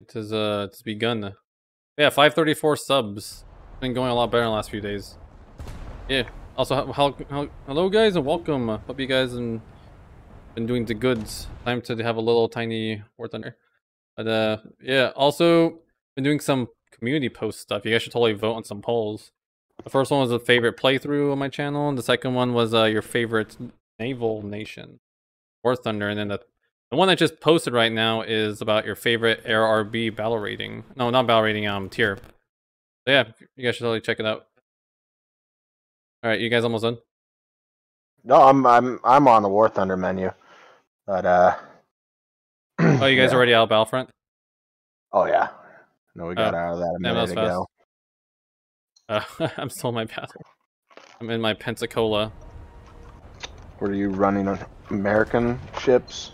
It has begun. Yeah, 534 subs. It's been going a lot better in the last few days. Yeah. Also, hello guys and welcome. Hope you guys have been doing the goods. Time to have a little tiny War Thunder. But yeah, also been doing some community post stuff. You guys should totally vote on some polls. The first one was a favorite playthrough on my channel, and the second one was your favorite naval nation, War Thunder, and then the one I just posted right now is about your favorite Air RB battle rating. No, not battle rating, tier. So yeah, you guys should totally check it out. All right, you guys almost done? No, I'm on the War Thunder menu, but oh, you guys already out of Battlefront? Oh yeah, no, we got out of that a minute ago. I'm still in my battle. I'm in my Pensacola. Were you running on American ships?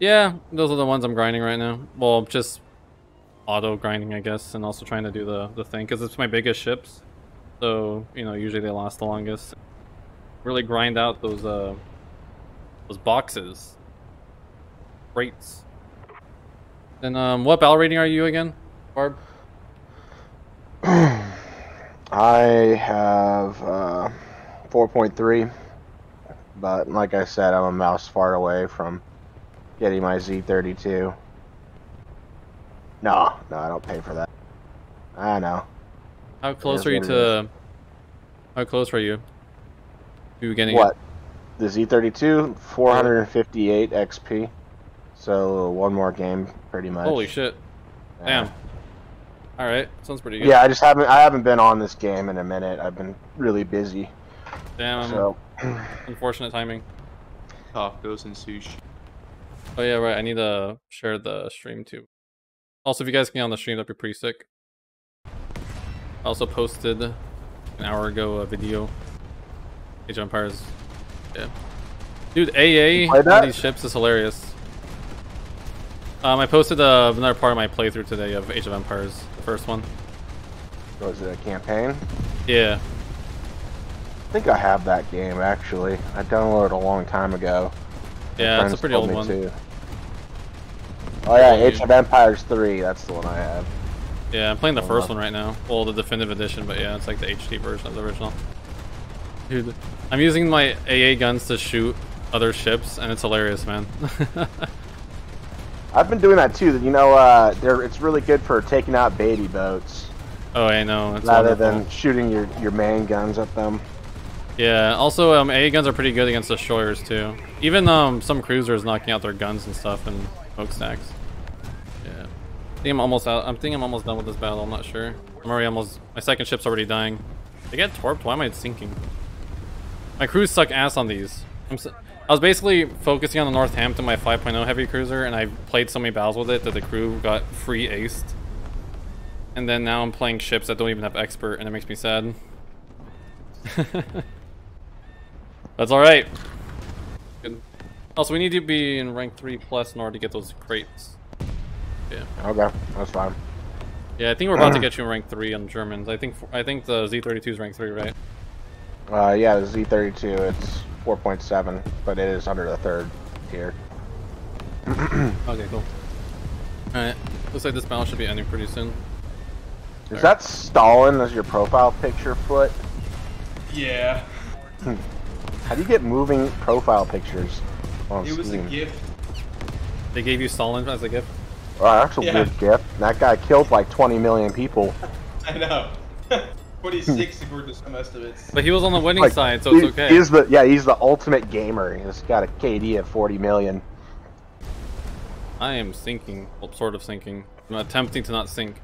Yeah, those are the ones I'm grinding right now. Well, just auto grinding, I guess, and also trying to do the thing because it's my biggest ships. So you know, usually they last the longest. Really grind out those boxes, crates. And what battle rating are you again, Barb? I have 4.3, but like I said, I'm a mouse far away from getting my Z32. No, I don't pay for that. I know. How close are you to? How close are you to getting what? It? The Z32, 458 XP. So one more game, pretty much. Holy shit! Yeah. Damn. All right, sounds pretty good. Yeah, I just haven't been on this game in a minute. I've been really busy. Damn. So unfortunate timing. Tacos and sushi. Oh yeah, right. I need to share the stream too. Also, if you guys can get on the stream, that'd be pretty sick. I also posted an hour ago a video. Age of Empires. Yeah. Dude, AA on these ships is hilarious. I posted another part of my playthrough today of Age of Empires, the first one. Was it a campaign? Yeah. I think I have that game, actually. I downloaded it a long time ago. Yeah, it's a pretty old one. Too. Oh yeah, Age of Empires 3, that's the one I have. Yeah, I'm playing the first one right now. Well, the definitive edition, but yeah, it's like the HD version of the original. Dude, I'm using my AA guns to shoot other ships, and it's hilarious, man. I've been doing that too. You know, it's really good for taking out baby boats. Oh, I know. Rather than shooting your main guns at them. Yeah. Also, AA guns are pretty good against destroyers too. Even some cruisers knocking out their guns and stuff and smokestacks. Yeah. I think I'm almost out. I'm thinking I'm almost done with this battle. I'm not sure. I'm already almost. My second ship's already dying. I get torped. Why am I sinking? My crews suck ass on these. I was basically focusing on the North Hampton, my 5.0 heavy cruiser, and I played so many battles with it that the crew got free aced. And then now I'm playing ships that don't even have expert, and it makes me sad. That's alright. Also, we need to be in rank 3 plus in order to get those crates. Yeah. Okay, that's fine. Yeah, I think we're about to get you in rank 3 on Germans. I think the Z32 is rank 3, right? Yeah, the Z32, it's 4.7, but it is under the 3rd tier. Okay, cool. Alright, looks like this battle should be ending pretty soon. Is that Stalin as your profile picture foot? Yeah. How do you get moving profile pictures on Steam? It was a gift. They gave you Stalin as a gift? Oh, actually, good gift. That guy killed like 20 million people. I know. 46 if we're just most of it. But he was on the winning side, so it's okay. He's the ultimate gamer. He's got a KD at 40 million. I am sinking. Well, sort of sinking. I'm attempting to not sink.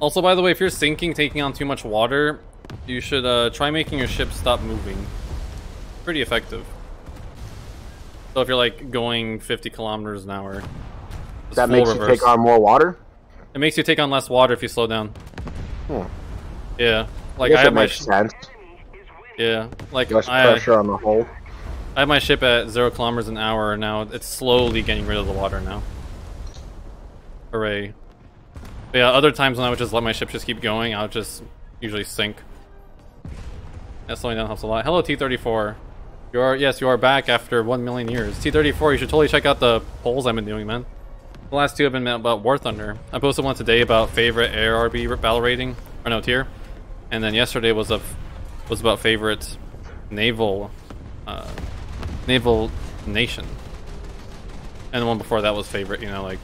Also, by the way, if you're sinking, taking on too much water, you should try making your ship stop moving. Pretty effective. So if you're like going 50 kilometers an hour, that makes you take on more water? It makes you take on less water if you slow down. Hmm. Yeah, like I have my sense. Yeah, like less pressure on the hull. I have my ship at 0 kilometers an hour now. It's slowly getting rid of the water now. Hooray! But yeah, other times when I would just let my ship just keep going, I would just usually sink. That slowing down helps a lot. Hello, T34. You are back after 1 million years. T34, you should totally check out the polls I've been doing, man. The last two have been about War Thunder. I posted one today about favorite ARB battle rating, or no, tier. And then yesterday was about favorite naval nation. And the one before that was favorite, you know, like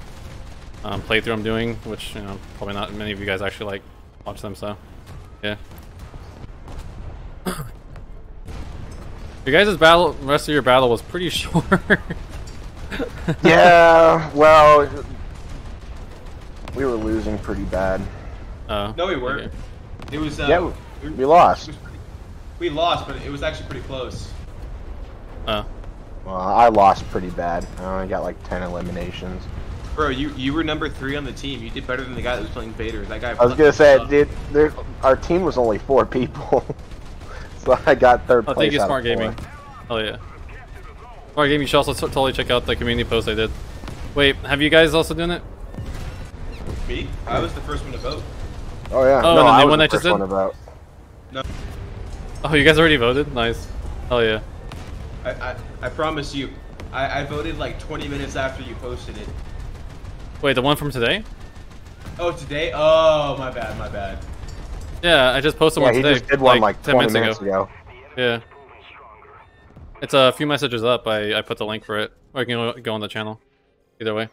playthrough I'm doing, which, you know, probably not many of you guys actually like watch them, so yeah. Your guys' battle, rest of your battle was pretty short. Yeah, well, we were losing pretty bad. No, we weren't. Okay. It was yeah, we lost. We lost, but it was actually pretty close. Well, I lost pretty bad. I only got like 10 eliminations. Bro, you were number 3 on the team. You did better than the guy that was playing Vader. That guy. I was gonna say, dude, our team was only 4 people, so I got 3rd place. Thank you, Smart Gaming. Oh yeah. Smart Gaming, you should also totally check out the community post I did. Wait, have you guys also done it? Me? I was the first one to vote. Oh yeah. Oh, no, the one I just did. No. Oh, you guys already voted? Nice. Hell yeah. I promise you, I voted like 20 minutes after you posted it. Wait, the one from today? Oh, today? Oh, my bad, my bad. Yeah, I just posted one today. He just did one like 10 minutes ago. Yeah. It's a few messages up. I put the link for it. Or you can go on the channel. Either way.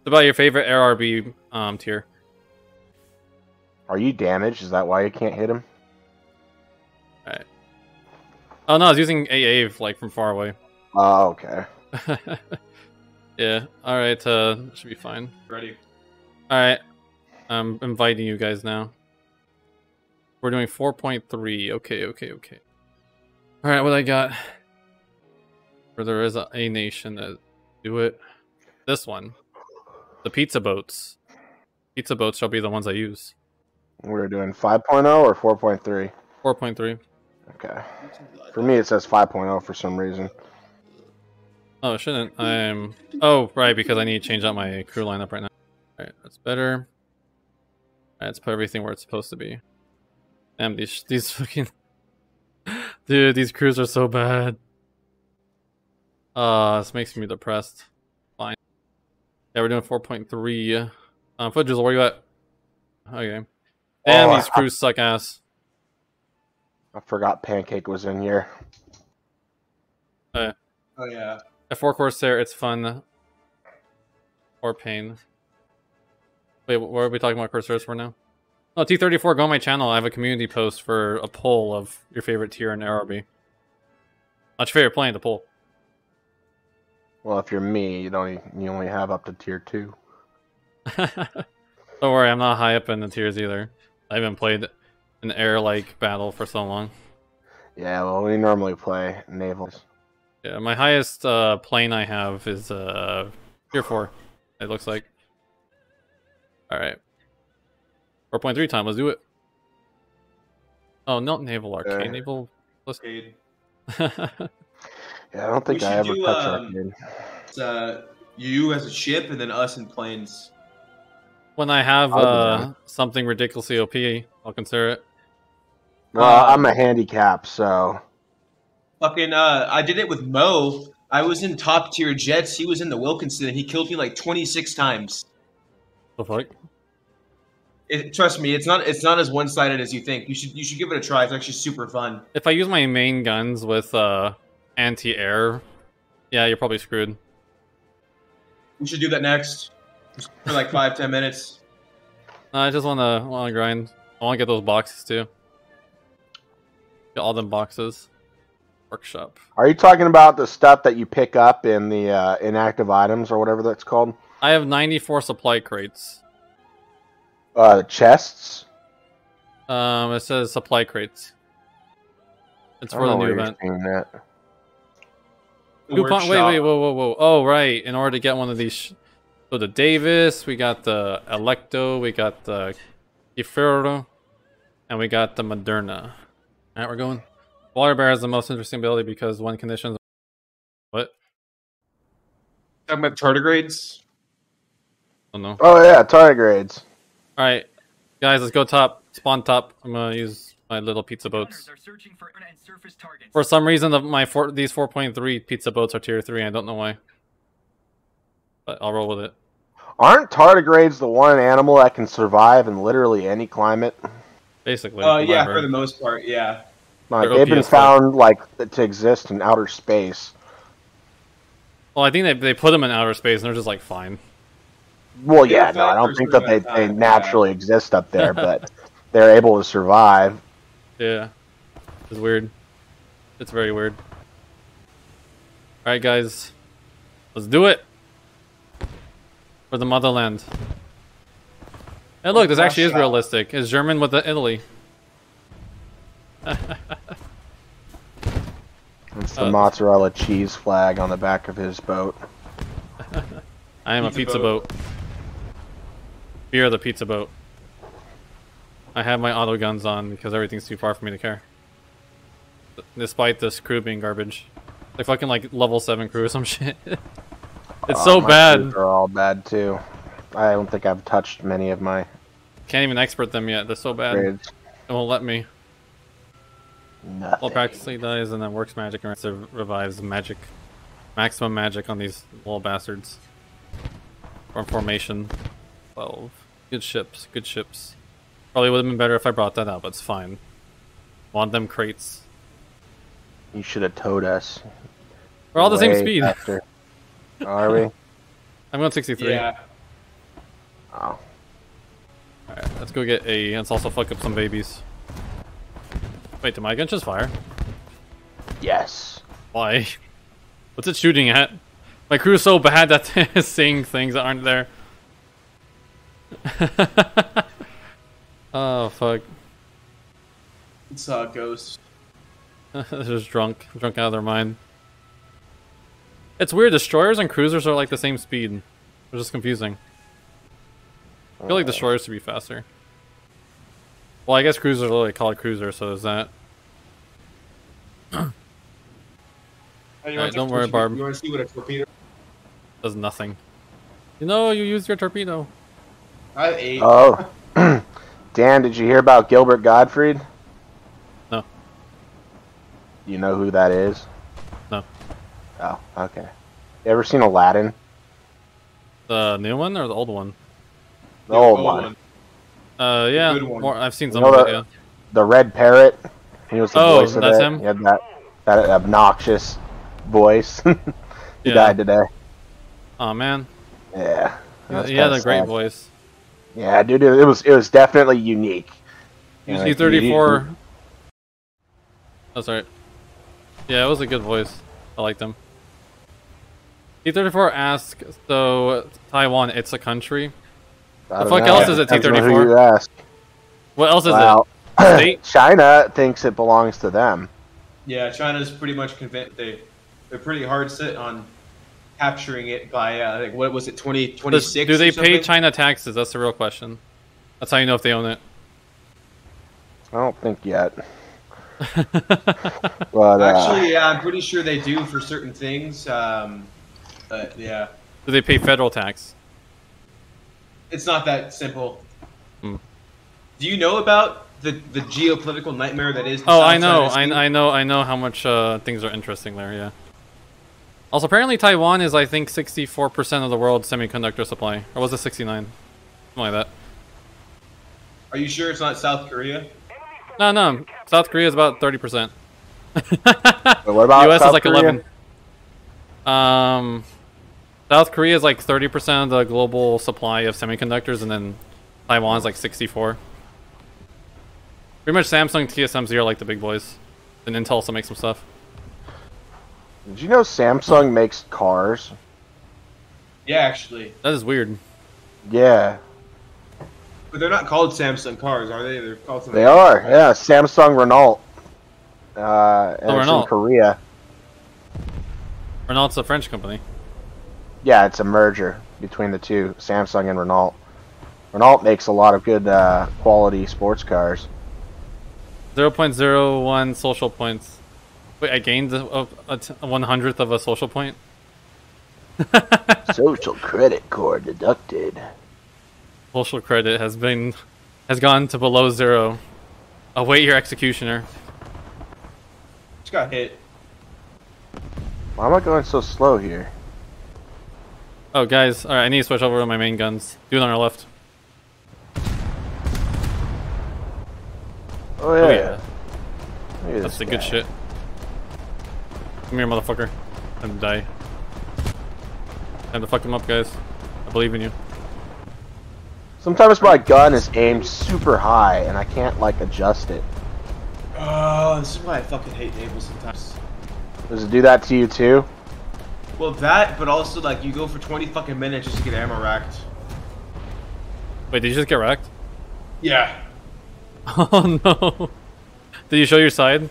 It's about your favorite ARB tier. Are you damaged? Is that why you can't hit him? Alright. Oh no, I was using AAV like from far away. Oh, okay. Yeah, alright, should be fine. Ready. Alright, I'm inviting you guys now. We're doing 4.3, okay, okay, okay. Alright, what I got? Where there is a nation that do it. This one. The pizza boats. Pizza boats shall be the ones I use. We're doing 5.0 or 4.3? 4.3. Okay. For me, it says 5.0 for some reason. Oh, it shouldn't. I'm... Oh, right, because I need to change out my crew lineup right now. Alright, that's better. Alright, let's put everything where it's supposed to be. Damn, these fucking... Dude, these crews are so bad. This makes me depressed. Fine. Yeah, we're doing 4.3. Footjuzzle, where you at? Okay. Damn, these crews suck ass. I forgot Pancake was in here. Oh, yeah. A 4-course there, it's fun. Or pain. Wait, what are we talking about Corsairs for now? Oh, T34, go on my channel. I have a community post for a poll of your favorite tier in ARB. What's your favorite plane to poll? Well, if you're me, you only have up to tier 2. Don't worry, I'm not high up in the tiers either. I haven't played an air-like battle for so long. Yeah, well, we normally play navals. Yeah, my highest plane I have is tier 4, it looks like. Alright. 4.3 time, let's do it. Oh, not Naval Arcade. Okay. Naval... Arcade. Yeah, I don't think I ever touch Arcade. It's, you as a ship, and then us in planes. When I have something ridiculously OP, I'll consider it. Well, I'm a handicap, so... Fucking, I did it with Mo. I was in top tier jets. He was in the Wilkinson, and he killed me like 26 times. The fuck? Trust me, it's not as one-sided as you think. You should give it a try. It's actually super fun. If I use my main guns with anti-air, yeah, you're probably screwed. We should do that next for like 5-10 minutes. No, I just wanna grind. I wanna get those boxes too. Get all them boxes. Workshop. Are you talking about the stuff that you pick up in the inactive items or whatever that's called? I have 94 supply crates. Chests? It says supply crates. It's for the new event. Coupon, wait, whoa. Oh, right. In order to get one of these... So the Davis, we got the Electo, we got the Kefiro, and we got the Moderna. Alright, we're going. Water Bear has the most interesting ability because one condition. What? Talking about tardigrades? Oh no. Oh yeah, tardigrades. All right, guys, let's go top. Spawn top. I'm gonna use my little pizza boats. For some reason, these 4.3 pizza boats are tier 3. I don't know why, but I'll roll with it. Aren't tardigrades the one animal that can survive in literally any climate? Basically. Yeah, for the most part, yeah. Like, they've been found, like, to exist in outer space. Well, I think they put them in outer space, and they're just, like, fine. Well, yeah, no, I don't think that they naturally exist up there, but they're able to survive. Yeah. It's weird. It's very weird. Alright, guys. Let's do it! For the motherland. And look, this actually is realistic. It's German with the Italy. It's the mozzarella cheese flag on the back of his boat. I am a pizza boat. We are the pizza boat. I have my auto guns on because everything's too far for me to care. Despite this crew being garbage. They're fucking like level 7 crew or some shit. It's so bad. They're all bad too. I don't think I've touched many of my... Can't even expert them yet. They're so bad. It won't let me. Nothing. Well, practically dies and then works magic and revives magic. Maximum magic on these little bastards. From formation 12. Good ships, good ships. Probably would have been better if I brought that out, but it's fine. Want them crates. You should have towed us. We're all the same speed. Are we? I'm going 63. Yeah. Oh. Alright, let's go get a... Let's also fuck up some babies. Wait, did my gun just fire? Yes. Why? What's it shooting at? My crew's so bad that they're seeing things that aren't there. Oh, fuck. It's a ghost. They're just drunk. Drunk out of their mind. It's weird. Destroyers and cruisers are like the same speed. It's just confusing. I feel like destroyers should be faster. Well, I guess cruisers are like called cruiser, so there's that. Right, don't worry, Barb. You want to see what a torpedo does? Nothing. You know, you used your torpedo. I have 8. Oh. Dan, did you hear about Gilbert Gottfried? No. You know who that is? No. Oh, okay. You ever seen Aladdin? The new one or the old one? The old one. Yeah, more, I've seen some of it, yeah. The red parrot, he was the voice of that's him? He had that obnoxious voice. he died today. Oh man. Yeah. He had a great voice. Yeah, dude, it was definitely unique. He was E34. That's right. Yeah, it was a good voice. I liked him. E34 asks, so Taiwan, it's a country? The fuck else is it, T-34? What else is it? State? China thinks it belongs to them. Yeah, China's pretty much convinced. They're pretty hard set on capturing it by, like, what was it, 2026? Do they pay China taxes? That's the real question. That's how you know if they own it. I don't think yet. But, actually, yeah, I'm pretty sure they do for certain things. But, yeah. Do they pay federal tax? It's not that simple. Hmm. Do you know about the geopolitical nightmare that is? Oh, I know. I know how much things are interesting there. Yeah. Also, apparently Taiwan is, I think, 64% of the world's semiconductor supply, or was it 69? Something like that. Are you sure it's not South Korea? No, no. South Korea is about 30%. What about US South is like Korea? 11. South Korea is like 30% of the global supply of semiconductors, and then Taiwan's like 64. Pretty much Samsung, TSMC are like the big boys, and Intel also makes some stuff. Did you know Samsung makes cars? Yeah, actually. That is weird. Yeah. But they're not called Samsung cars, are they? They're called something. They are. Cars. Yeah, Samsung Renault. And it's Renault. In Korea. Renault's a French company. Yeah, it's a merger between the two, Samsung and Renault. Renault makes a lot of good quality sports cars. 0.01 social points. Wait, I gained a 100th of a social point? Social credit score deducted. Social credit has gone to below 0. Await your executioner. Just got hit. Why am I going so slow here? Oh, guys. Alright, I need to switch over to my main guns. Do it on our left. Oh, yeah. Oh, yeah. That's the good shit. Come here, motherfucker. And die. Time to fuck him up, guys. I believe in you. Sometimes my gun is aimed super high and I can't, like, adjust it. Oh, this is why I fucking hate naval sometimes. Does it do that to you, too? Well, that, but also, like, you go for 20 fucking minutes just to get ammo racked. Wait, did you just get racked? Yeah. Oh, no. Did you show your side?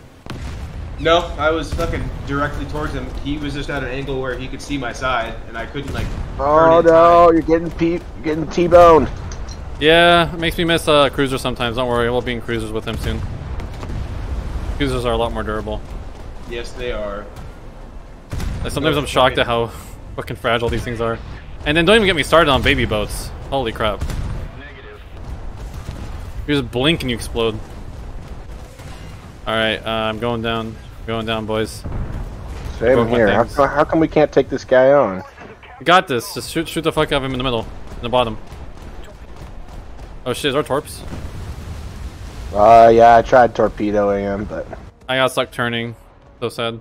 No, I was fucking directly towards him. He was just at an angle where he could see my side, and I couldn't, like, oh, no, you're getting T-boned. Yeah, it makes me miss cruisers sometimes. Don't worry, we'll be in cruisers with him soon. Cruisers are a lot more durable. Yes, they are. Sometimes I'm shocked at how fucking fragile these things are. And then don't even get me started on baby boats. Holy crap. Negative. You just blink and you explode. Alright, I'm going down. I'm going down, boys. Same here. How come we can't take this guy on? We got this. Just shoot the fuck out of him in the middle. In the bottom. Oh shit, is our torps? Yeah, I tried torpedoing him, but... I got stuck turning. So sad.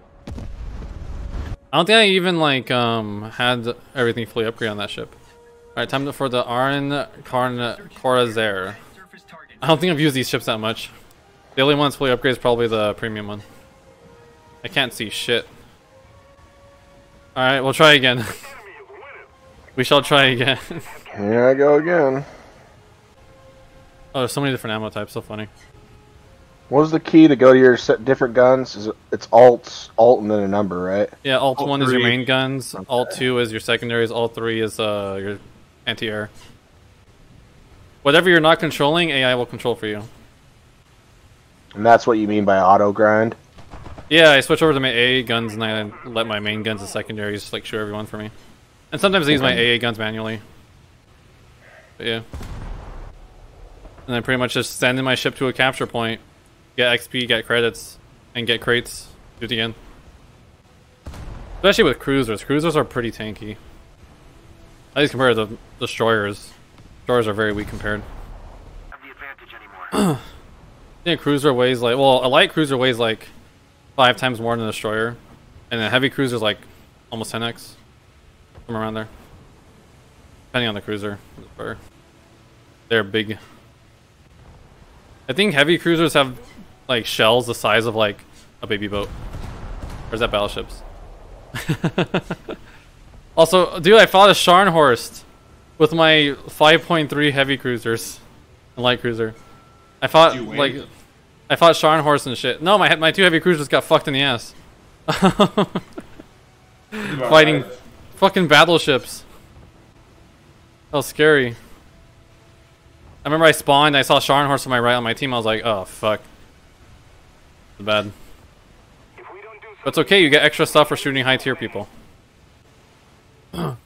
I don't think I even, like, had everything fully upgraded on that ship. Alright, time for the Arn Corazer. I don't think I've used these ships that much. The only one that's fully upgraded is probably the premium one. I can't see shit. Alright, we'll try again. We shall try again. Here I go again. Oh, there's so many different ammo types, so funny. What was the key to go to your different guns? Is it's alt and then a number, right? Yeah, alt 1 is your main guns, okay. Alt 2 is your secondaries, alt 3 is your anti-air. Whatever you're not controlling, AI will control for you. And that's what you mean by auto grind? Yeah, I switch over to my AA guns and I let my main guns and secondaries like shoot everyone for me. And sometimes I use my AA guns manually. But yeah. And I pretty much just send in my ship to a capture point, get XP, get credits, and get crates. Do it again. Especially with cruisers. Cruisers are pretty tanky. At least compared to the destroyers. Destroyers are very weak compared. I have the advantage anymore. I think a cruiser weighs like, well, a light cruiser weighs like 5 times more than a destroyer. And a heavy cruiser is like almost 10x. Somewhere around there. Depending on the cruiser. They're big. I think heavy cruisers have like shells the size of like a baby boat. Or is that battleships? Also, dude, I fought a Scharnhorst with my 5.3 heavy cruisers and light cruiser. I fought like Scharnhorst and shit. No, my 2 heavy cruisers got fucked in the ass. Fighting fucking battleships. That was scary. I remember I spawned, I saw Scharnhorst on my right on my team, I was like, oh fuck. It's bad. But it's okay, you get extra stuff for shooting high tier people. There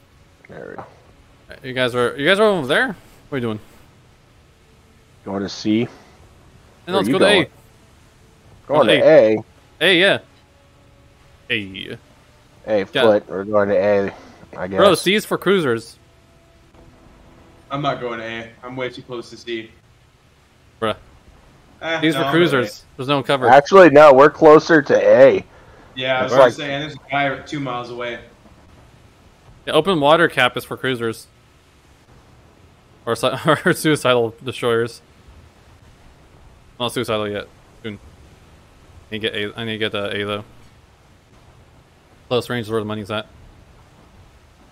we go. You guys are over there? What are you doing? Going to C. And let's go to A. Going to A? A, yeah. A. A, foot. We're going to A, I guess. Bro, C is for cruisers. I'm not going to A. I'm way too close to C. Bruh. These were cruisers. There's no cover. Actually, no. We're closer to A. Yeah, I was like saying, there's a guy 2 miles away. The open water cap is for cruisers. Or suicidal destroyers. Not suicidal yet. Soon. I need to get A, though. Close range is where the money's at.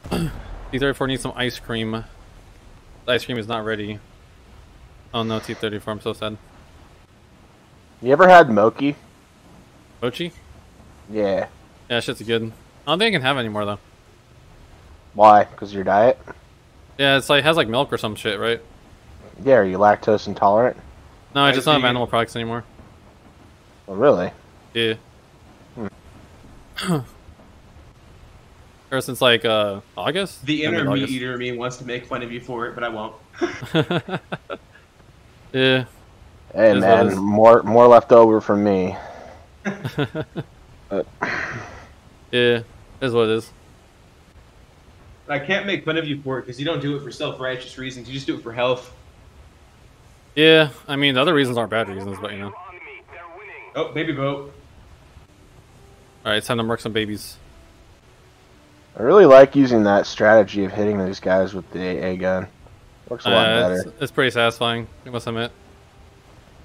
T-34 needs some ice cream. The ice cream is not ready. Oh no, T-34, I'm so sad. You ever had Mochi? Mochi? Yeah. Yeah, shit's good. I don't think I can have it anymore though. Why? Because of your diet? Yeah, it's like, it has like milk or some shit, right? Yeah, are you lactose intolerant? No, I just don't have animal products anymore. Oh really? Yeah. Hmm. Ever since like August? The inner meat eater in me wants to make fun of you for it, but I won't. Yeah. Hey man, more left over from me. Yeah, that's what it is. I can't make fun of you for it because you don't do it for self-righteous reasons. You just do it for health. Yeah, I mean, the other reasons aren't bad reasons, but you know. Oh, baby boat. Alright, it's time to mark some babies. I really like using that strategy of hitting these guys with the AA gun. Works a lot better. It's pretty satisfying, I must admit.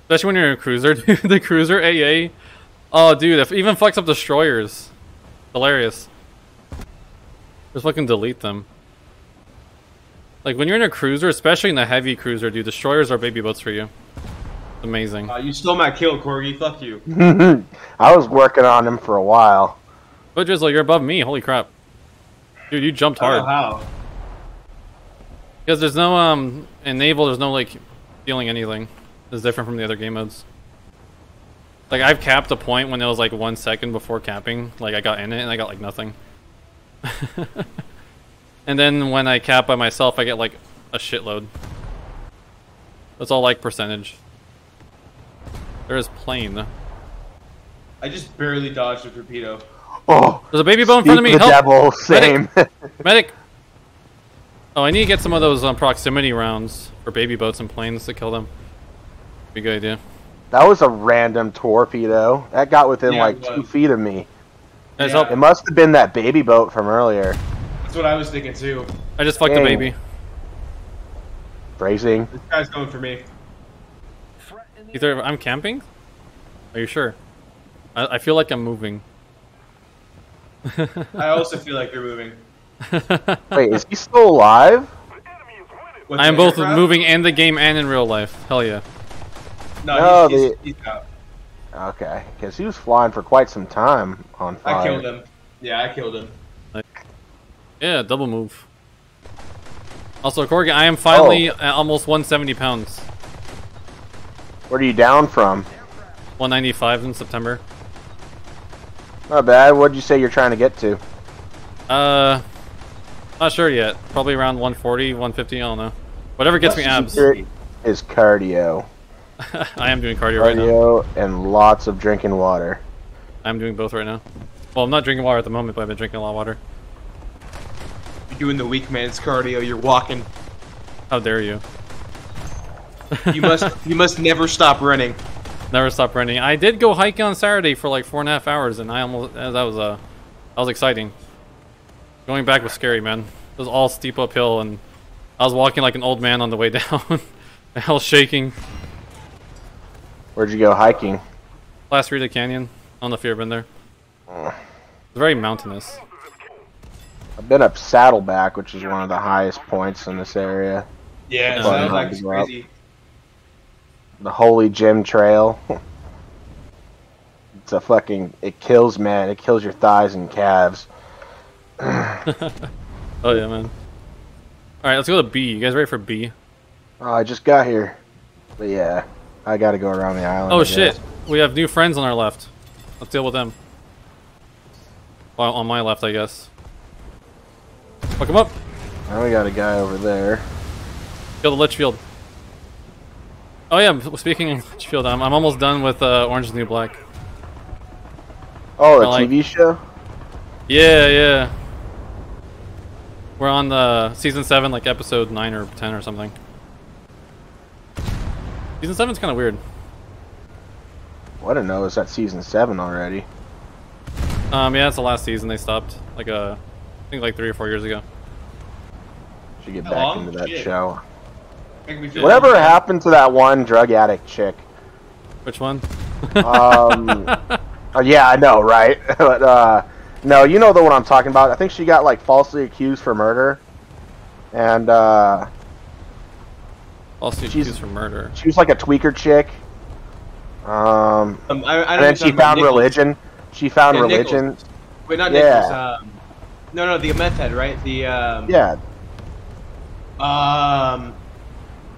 Especially when you're in a cruiser, dude. The cruiser AA. Oh, dude, it even fucks up destroyers. Hilarious. Just fucking delete them. Like, when you're in a cruiser, especially in a heavy cruiser, dude, destroyers are baby boats for you. It's amazing. You stole my kill, Corgi. Fuck you. I was working on him for a while. Oh, Drizzle, you're above me. Holy crap. Dude, you jumped hard. I don't know how. Because there's no, in Naval, there's no, like, stealing anything. It's different from the other game modes. Like, I've capped a point when it was, like, 1 second before capping. Like, I got in it and I got, like, nothing. And then when I cap by myself, I get like a shitload. That's all like percentage. There is plane. I just barely dodged a torpedo. Oh, there's a baby bone in front of me. Help! Devil, same. Medic. Medic. Oh, I need to get some of those proximity rounds for baby boats and planes to kill them. Be a good idea. That was a random torpedo. That got within like 2 feet of me. Yeah. It must have been that baby boat from earlier. That's what I was thinking too. I just fucked a baby. Phrasing. This guy's going for me. Either I'm camping? Are you sure? I feel like I'm moving. I also feel like you're moving. Wait, is he still alive? I'm both moving in the game and in real life. Hell yeah. No, he's out. Okay, because he was flying for quite some time on fire. I killed him. Yeah, I killed him. Yeah, double move. Also, Corgi, I am finally at almost 170 pounds. What are you down from? 195 in September. Not bad. What'd you say you're trying to get to? Not sure yet. Probably around 140, 150, I don't know. Whatever gets me abs. Is cardio. I am doing cardio right now. Cardio and lots of drinking water. I'm doing both right now. Well, I'm not drinking water at the moment, but I've been drinking a lot of water. You're doing the weak man's cardio. You're walking. How dare you? You must never stop running. Never stop running. I did go hiking on Saturday for like 4.5 hours, and I almost that was exciting. Going back was scary, man. It was all steep uphill, and I was walking like an old man on the way down. I was shaking. Where'd you go hiking? Last Rita Canyon. I don't know if you've ever been there. It's very mountainous. I've been up Saddleback, which is one of the highest points in this area. Yeah, Saddleback's crazy. The Holy Gym Trail. It's a fucking... It kills, man. It kills your thighs and calves. Oh, yeah, man. Alright, let's go to B. You guys ready for B? Oh, I just got here. But yeah. I gotta go around the island. Oh shit! We have new friends on our left. Let's deal with them. Well, on my left, I guess. Fuck him up! Now we got a guy over there. Kill the Litchfield. Oh yeah, speaking of Litchfield, I'm almost done with Orange is the New Black. Oh, a TV show? Yeah, yeah. We're on the season 7, like episode 9 or 10 or something. Season 7's kind of weird. Well, I don't know. Is that season 7 already? Yeah, it's the last season. They stopped like I think like 3 or 4 years ago. Should get back into that show. Whatever happened to that one drug addict chick? Which one? Yeah, I know, right? But no, you know the one I'm talking about. I think she got like falsely accused for murder, and Also accused for murder. She was like a tweaker chick. And then she found religion. She found religion. Nichols. Wait, not Nichols. No, the meth head, right? The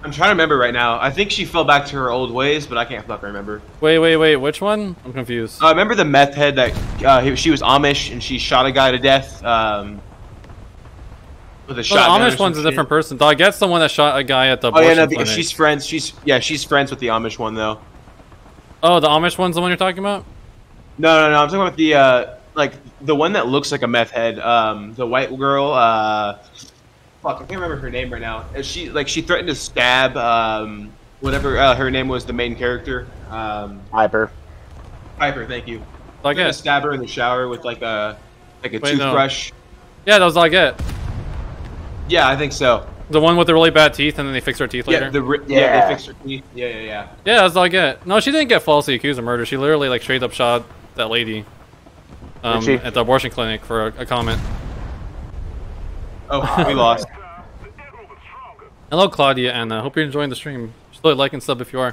I'm trying to remember right now. I think she fell back to her old ways, but I can't fucking remember. Wait. Which one? I'm confused. I remember the meth head that she was Amish and she shot a guy to death. With a shotgun. The Amish one's a different person. I guess the one that shot a guy at the abortion clinic. She's friends. She's friends with the Amish one though. Oh, the Amish one's the one you're talking about? No. I'm talking about the like the one that looks like a meth head, the white girl, fuck, I can't remember her name right now. She like she threatened to stab whatever her name was, the main character. Piper. Piper, thank you. Like it. Stab her in the shower with like a toothbrush. No. Yeah, that was like it. Yeah, I think so. The one with the really bad teeth, and then they fix her teeth later. Yeah, they fix her teeth. Yeah. Yeah, that's like it. No, she didn't get falsely accused of murder. She literally like straight up shot that lady at the abortion clinic for a comment. Oh, we lost. Hello, Claudia Anna. Hope you're enjoying the stream. Just like and sub if you are.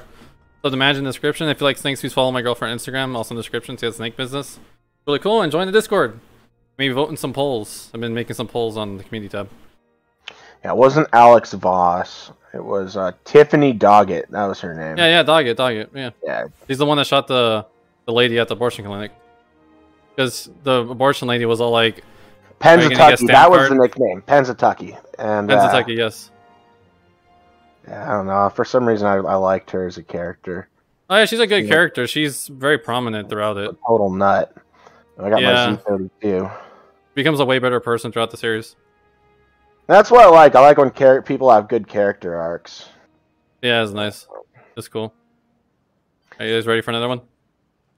Sub the manager in the description. If you like snakes, please follow my girlfriend on Instagram. Also in the description, she has snake business. Really cool. And join the Discord. Maybe vote in some polls. I've been making some polls on the community tab. Yeah, it wasn't Alex Voss. It was Tiffany Doggett. That was her name. Yeah, Doggett. Yeah. She's the one that shot the lady at the abortion clinic. Because the abortion lady was all like... Pennsatucky. That was the nickname. Pennsatucky. Pennsatucky, yes. I don't know. For some reason, I liked her as a character. Oh, yeah, she's a good character. She's very prominent throughout it. A total nut. I got my Z32. Becomes a way better person throughout the series. That's what I like. I like when people have good character arcs. Yeah, it's nice. It's cool. Are you guys ready for another one?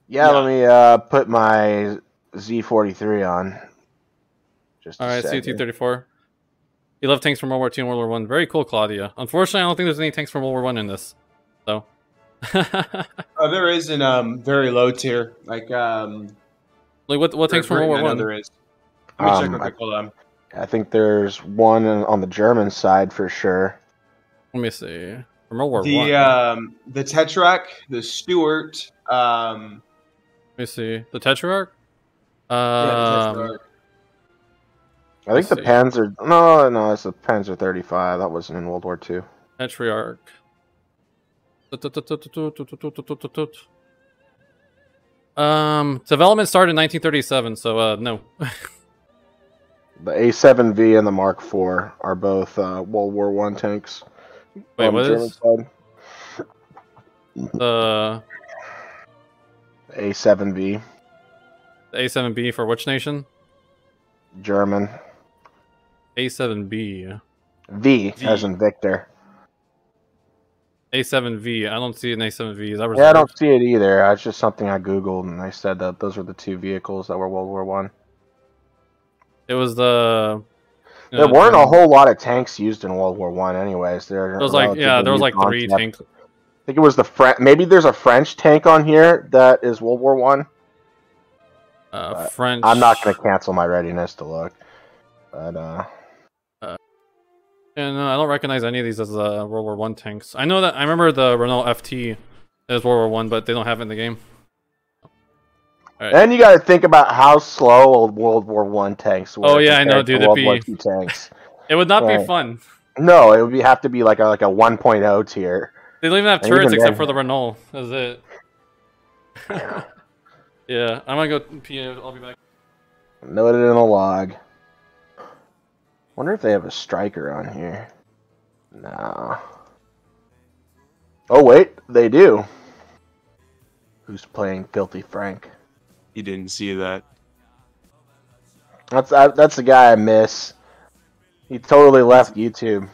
Yeah. Let me put my Z43 on. Just all right, C-234. You love tanks from World War II and World War I. Very cool, Claudia. Unfortunately, I don't think there's any tanks from World War I in this. So. There is in very low tier. Like what tanks from World War I? There is. Let me check real quick. Hold on. I think there's one on the German side for sure. Let me see. From World War I. The Tetrarch, the Stuart. Let me see. The Tetrarch? Yeah, the Tetrarch. I think the Panzer... No, it's the Panzer 35. That wasn't in World War II. Tetrarch. Development started in 1937, so no. The A7V and the Mark IV are both World War I tanks. Wait, what is the A7V? The A7B for which nation? German. A7B. V as in Victor. A7V. I don't see an A7V. Yeah, I don't see it either. It's just something I googled, and I said that those were the two vehicles that were World War I. It was the. There weren't a whole lot of tanks used in World War I, anyways. There was like there was like three tanks. I think it was the French. Maybe there's a French tank on here that is World War I. French. I'm not gonna cancel my readiness to look, but and I don't recognize any of these as World War I tanks. I know that I remember the Renault FT as World War I, but they don't have it in the game. Right. And you got to think about how slow old World War I tanks were. Oh yeah, I know, dude. World War II tanks. It would not be fun. No, it would have to be like a 1.0 tier. They don't even have turrets except for the Renault. That's it. Yeah. Yeah, I'm gonna go pee. I'll be back. Noted in a log. Wonder if they have a striker on here. No. Oh wait, they do. Who's playing Filthy Frank? You didn't see that. That's the guy I miss. He totally left YouTube.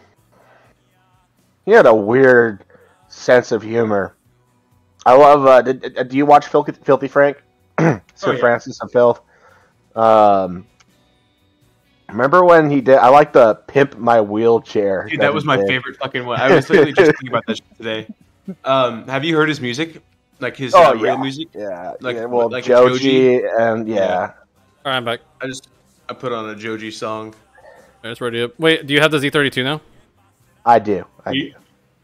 He had a weird sense of humor. I love. Do you watch Filthy Frank? Sir Francis of Filth. Remember when he did? I like the pimp my wheelchair. Dude, that was my favorite fucking one. I was literally just thinking about that today. Have you heard his music? Like his real music? Yeah. Like Joji and Alright, I'm back. I put on a Joji song. That's ready up. Wait, do you have the Z32 now? I do. I do.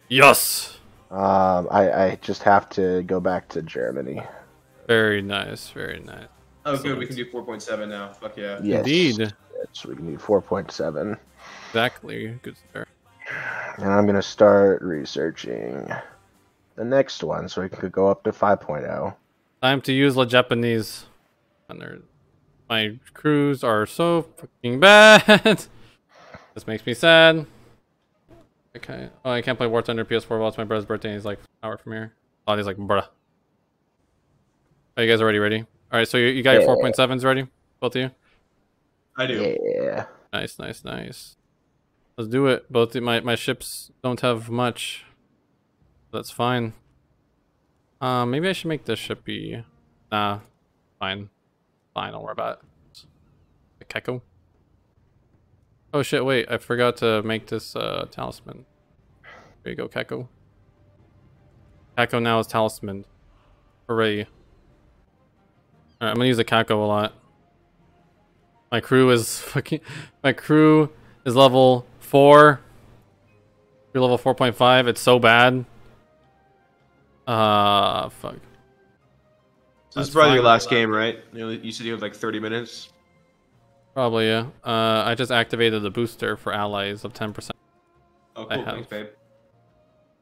Yes. I just have to go back to Germany. Very nice, very nice. Oh good, so we can do 4.7 now. Fuck yeah. Yes. Indeed. Yes, we can do 4.7. Exactly. Good start. And I'm gonna start researching the next one, so we could go up to 5.0. Time to use the Japanese. My crews are so fucking bad. This makes me sad. Okay. Oh, I can't play War Thunder PS4 while it's my brother's birthday. He's like an hour from here. Oh, he's like, bruh. Are you guys already ready? All right, so you got your 4.7s ready? Both of you? I do. Yeah. Nice, nice, nice. Let's do it. Both of my ships don't have much. That's fine. Maybe I should make this ship be... Nah. Fine. Fine, don't worry about it. The Kako. Oh shit, wait. I forgot to make this talisman. There you go, Kako. Kako now is talisman. Hooray. Alright, I'm gonna use the Kako a lot. My crew is fucking... My crew is level 4. You're level 4.5. It's so bad. Fuck. So this is probably your last game, right? You said you had like 30 minutes? Probably, yeah. I just activated the booster for allies of 10%. Oh, cool. Thanks, babe.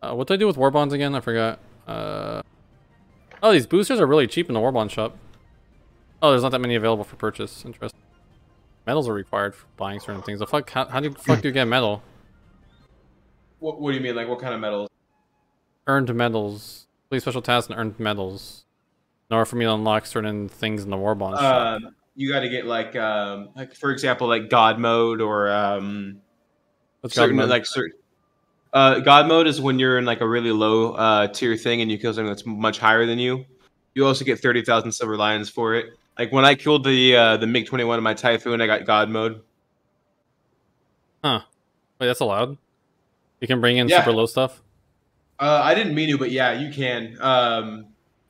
What did I do with war bonds again? I forgot. Oh, these boosters are really cheap in the war bond shop. Oh, there's not that many available for purchase. Interesting. Metals are required for buying certain things. The fuck? How do you fuck do you get metal? What do you mean? Like, what kind of metals? Earned medals. Please special tasks and earned medals. In order for me to unlock certain things in the war bond shop. You got to get like for example, like God mode or God mode is when you're in like a really low tier thing and you kill something that's much higher than you. You also get 30,000 silver lions for it. Like when I killed the MiG-21 in my Typhoon, I got God mode. Huh? Wait, that's allowed? You can bring in super low stuff. I didn't mean to, but yeah, you can.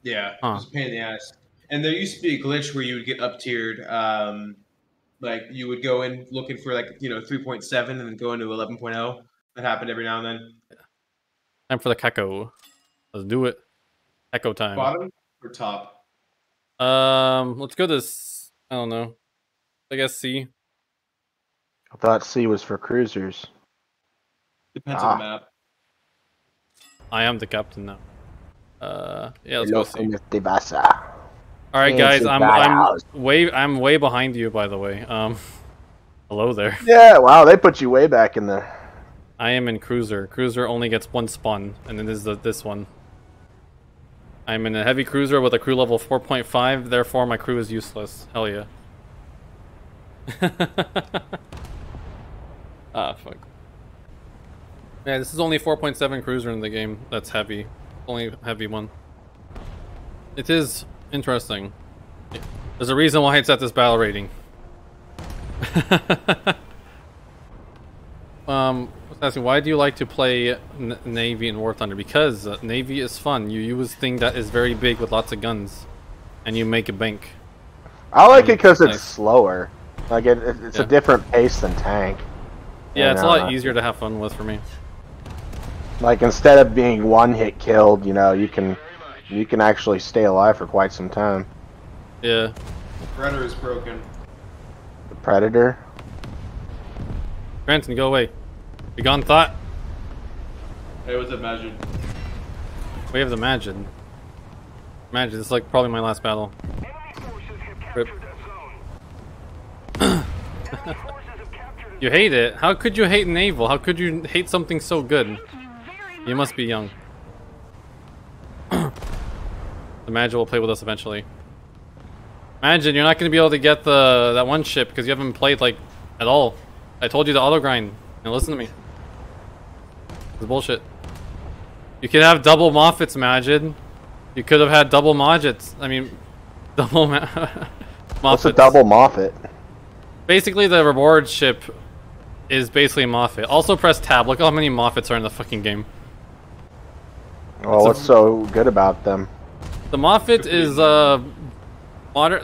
Yeah, it's a pain in the ass. And there used to be a glitch where you would get up tiered. Like you would go in looking for like 3.7 and then go into 11.0. That happened every now and then. Yeah. Time for the Kako. Let's do it. Kako time. Bottom or top? Let's go to this. I don't know. I guess C. I thought C was for cruisers. Depends on the map. I am the captain now. Yeah, let's go see. All right, guys, I'm way behind you, by the way. Hello there. Yeah, wow, they put you way back in there. I am in cruiser. Cruiser only gets one spawn, and then is this one. I'm in a heavy cruiser with a crew level 4.5. Therefore, my crew is useless. Hell yeah. Ah, fuck. Yeah, this is only 4.7 cruiser in the game. That's heavy. Only heavy one. It is interesting. There's a reason why it's at this battle rating. I was asking, why do you like to play Navy and War Thunder? Because Navy is fun. You use thing that is very big with lots of guns, and you make a bank. I like it because it's slower. Like it's a different pace than tank. Yeah, it's a lot easier to have fun with for me. Like instead of being one hit killed, you can actually stay alive for quite some time. Yeah. The Predator is broken. The Predator. Branson, go away. Be gone, Thought. Hey, what's up, Majid? We have the Majid. Majid, this is like probably my last battle. Rip. You hate it? How could you hate naval? How could you hate something so good? You must be young. The Majid will play with us eventually. Majid, you're not going to be able to get that one ship because you haven't played like at all. I told you to auto grind. Now listen to me. It's bullshit. You could have double Moffett's, Majid. You could have had double Majits. I mean, double Moffett's. What's a double Moffett? Basically, the reward ship is basically Moffett. Also, press tab. Look how many Moffetts are in the fucking game. Well, what's so good about them? The Moffett is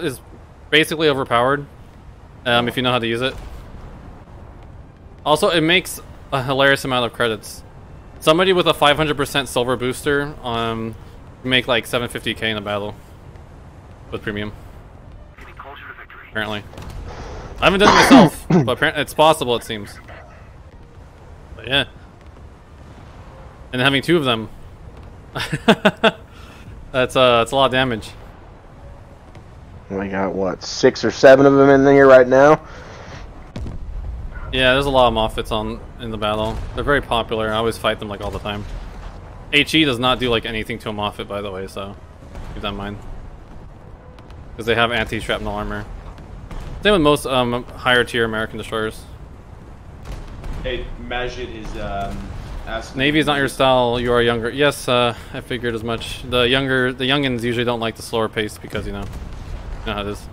is basically overpowered if you know how to use it. Also, it makes a hilarious amount of credits. Somebody with a 500% silver booster make like 750k in a battle with premium. Apparently, I haven't done it myself, but apparently it's possible. It seems. But yeah, and having two of them. That's a lot of damage. We got what, 6 or 7 of them in there right now. Yeah, there's a lot of Moffetts in the battle. They're very popular. I always fight them like all the time. HE does not do like anything to a Moffett, by the way, so keep that in mind. Because they have anti-shrapnel armor. Same with most higher tier American destroyers. Hey, Majid is asking. Navy is not your style. You are younger. Yes, I figured as much. The youngins usually don't like the slower pace because you know how it is.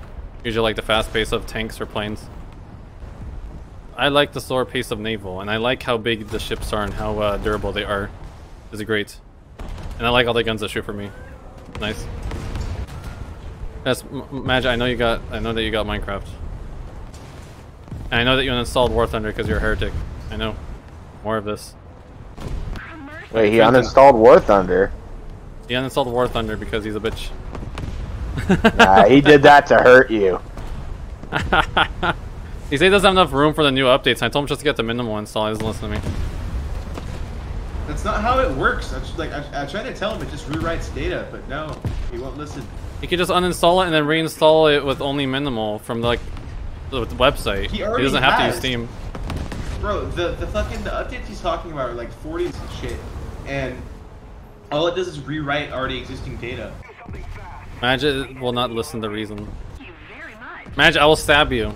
Usually like the fast pace of tanks or planes. I like the slower pace of naval, and I like how big the ships are and how durable they are. It's great, and I like all the guns that shoot for me. Nice. Yes, Magic. I know that you got Minecraft. And I know that you uninstalled War Thunder because you're a heretic. I know. More of this. Wait, he uninstalled War Thunder. He uninstalled War Thunder because he's a bitch. Nah, he did that to hurt you. He said he doesn't have enough room for the new updates, and I told him just to get the minimal install. He doesn't listen to me. That's not how it works. I tried to tell him it just rewrites data, but no, he won't listen. You could just uninstall it and then reinstall it with only minimal from the, like the website. He doesn't have to use Steam. Bro, the updates he's talking about are like 40s and shit, and all it does is rewrite already existing data. Magic will not listen to reason. Magic, I will stab you.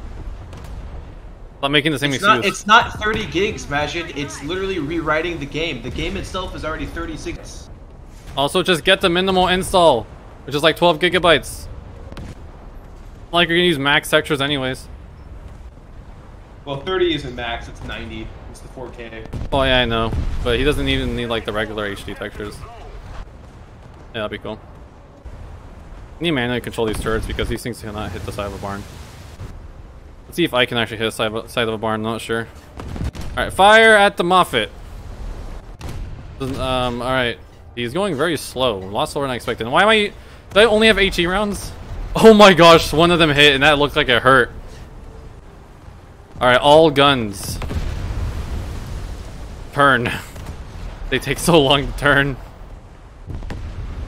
I'm making the same excuse. It's not 30 gigs, Majid. It's literally rewriting the game. The game itself is already 36. Also, just get the minimal install, which is like 12 gigabytes. Like you're gonna use max textures anyways. Well, 30 isn't max. It's 90. It's the 4K. Oh yeah, I know. But he doesn't even need like the regular HD textures. Yeah, that'd be cool. I need to manually control these turrets because these things cannot hit the side of a barn. Let's see if I can actually hit the side of a barn. I'm not sure. Alright, fire at the Moffett. Alright. He's going very slow. A lot slower than I expected. Why am I... Did I only have HE rounds? Oh my gosh, one of them hit and that looked like it hurt. Alright, all guns. Turn. They take so long to turn.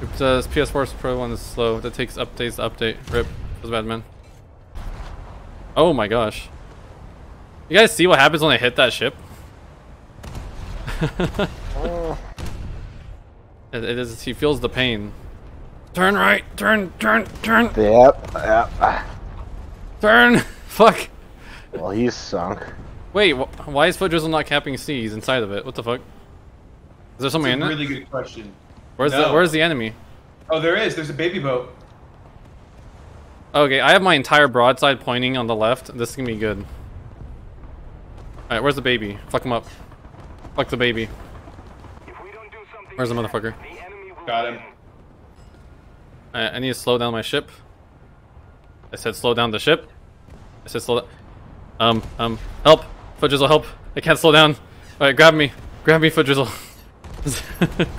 Oops, this PS4 Pro one is slow. That takes updates to update. RIP. That was bad, man. Oh my gosh. You guys see what happens when I hit that ship? Oh. It is, he feels the pain. Turn right, turn. Yep. Turn, fuck. Well, he's sunk. Wait, why is Foot Drizzle not capping C? He's inside of it, what the fuck? Is there something in it? That's a really good question. Where's the enemy? Oh, there's a baby boat. Okay, I have my entire broadside pointing on the left. This is gonna be good. Alright, where's the baby? Fuck him up. Fuck the baby. Where's the motherfucker? Got him. Alright, I need to slow down my ship. I said slow down the ship. I said slow down. Help! Foot Drizzle, help! I can't slow down. Alright, grab me. Grab me, Foot Drizzle.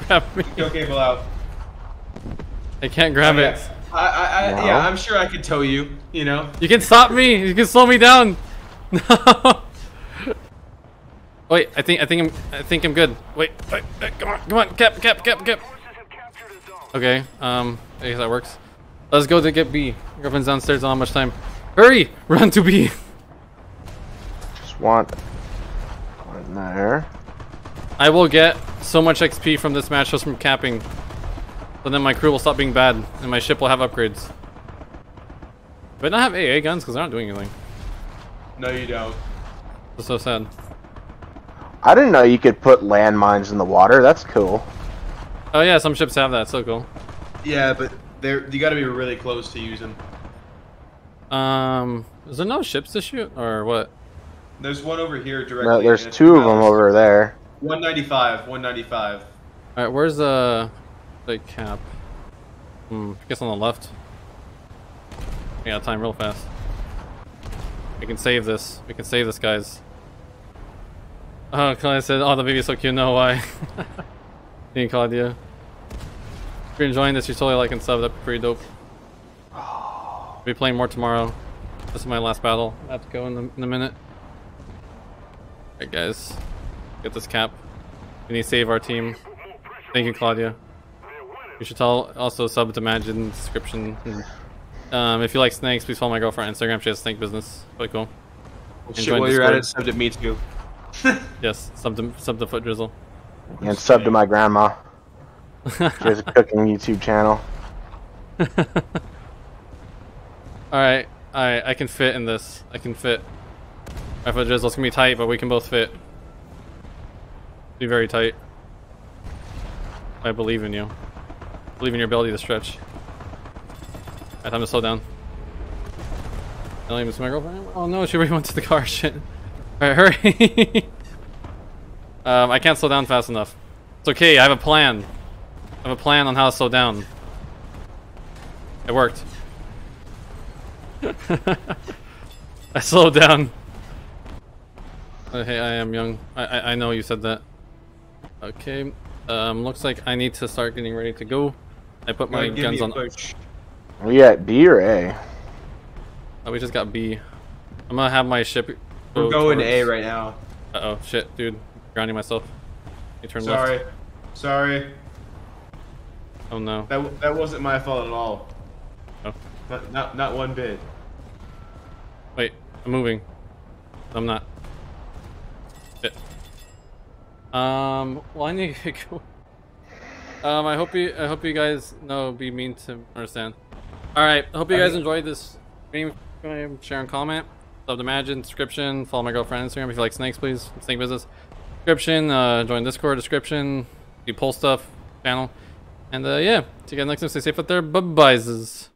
Grab me. Go cable out. I can't grab it. Wow. Yeah, I'm sure I could tow you, you know? You can stop me! You can slow me down! No! Wait, I think I'm good. Wait, come on, cap. Okay, I guess that works. Let's go to get B. Griffin's downstairs, not much time. Hurry! Run to B! Just want one there. I will get so much XP from this match just from capping. But then my crew will stop being bad, and my ship will have upgrades. But not have AA guns because they're not doing anything. No, you don't. That's so sad. I didn't know you could put landmines in the water. That's cool. Oh yeah, some ships have that. So cool. Yeah, but you got to be really close to use them. Is there no ships to shoot or what? There's one over here directly. No, there's two of them over there. 195. All right, where's the? Like cap. I guess on the left. I got time real fast. We can save this. We can save this, guys. Oh, Claudia said, oh, the baby's so cute. No, why? Thank you, Claudia. If you're enjoying this, you totally like and sub. That'd be pretty dope. I'll be playing more tomorrow. This is my last battle. I have to go in a minute. Alright, guys. Get this cap. We need to save our team. Thank you, Claudia. You should also sub to Magic in the description. If you like snakes, please follow my girlfriend on Instagram. She has snake business. Really cool. Shit, while you're at it, sub to me too. Yes, sub to Foot Drizzle. And sub to my grandma. She has a cooking YouTube channel. Alright, I can fit in this. I can fit. I thought it's gonna be tight, but we can both fit. Be very tight. I believe in you. I believe in your ability to stretch. Alright, time to slow down. I don't even see my girlfriend. Oh no, she already went to the car. Shit. Alright, hurry. I can't slow down fast enough. It's okay. I have a plan. I have a plan on how to slow down. It worked. I slowed down. Hey, I am young. I know you said that. Okay. Looks like I need to start getting ready to go. I put my guns on. Are we at B or A? Oh, we just got B. I'm gonna have my ship. We're going to A right now. Uh oh, shit, dude. Grounding myself. You turn left. Sorry. Oh no. That wasn't my fault at all. Oh. Not one bit. Wait, I'm moving. I'm not. Shit. Well, I need to go. I hope you guys know. Be mean to understand. All right. I hope you guys enjoyed this stream. Share and comment. Sub to Magin. Description. Follow my girlfriend on Instagram if you like snakes, please. Snake business. Description. Join Discord. Description. Do poll stuff. Channel. And yeah. See you guys next time. Stay safe out there. Bye-byes.